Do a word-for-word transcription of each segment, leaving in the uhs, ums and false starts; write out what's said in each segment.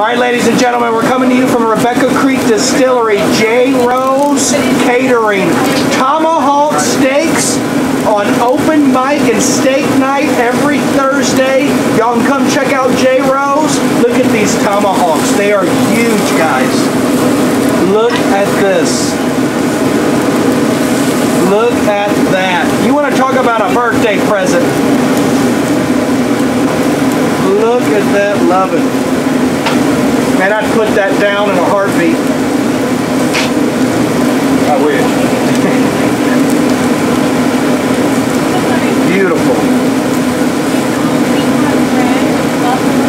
Alright, ladies and gentlemen, we're coming to you from Rebecca Creek Distillery, J Rows Catering. Tomahawk steaks on open mic and steak night every Thursday. Y'all can come check out J Rows. Look at these tomahawks. They are huge, guys. Look at this. Look at that. You want to talk about a birthday present. Look at that lovin'. Man, I'd put that down in a heartbeat. I wish. Beautiful.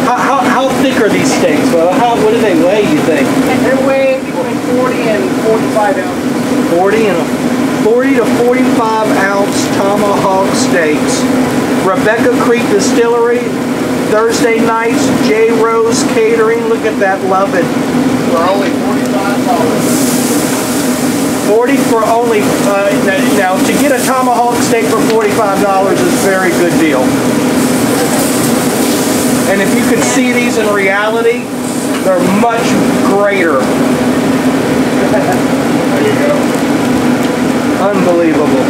How, how, how thick are these steaks? Well, how, what do they weigh, you think? They weigh between forty and forty-five ounces. forty to forty-five ounce tomahawk steaks. Rebecca Creek Distillery. Thursday nights, J Rows Catering. Look at that, love it. For only forty-five dollars. Forty for only, uh, now to get a tomahawk steak for forty-five dollars is a very good deal. And if you could see these in reality, they're much greater. There you go. Unbelievable.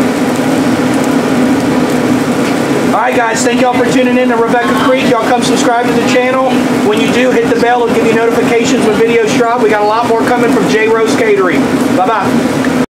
Alright guys, thank y'all for tuning in to Rebecca Creek. Y'all come subscribe to the channel. When you do, hit the bell. It'll give you notifications when videos drop. We got a lot more coming from J Rows Catering. Bye-bye.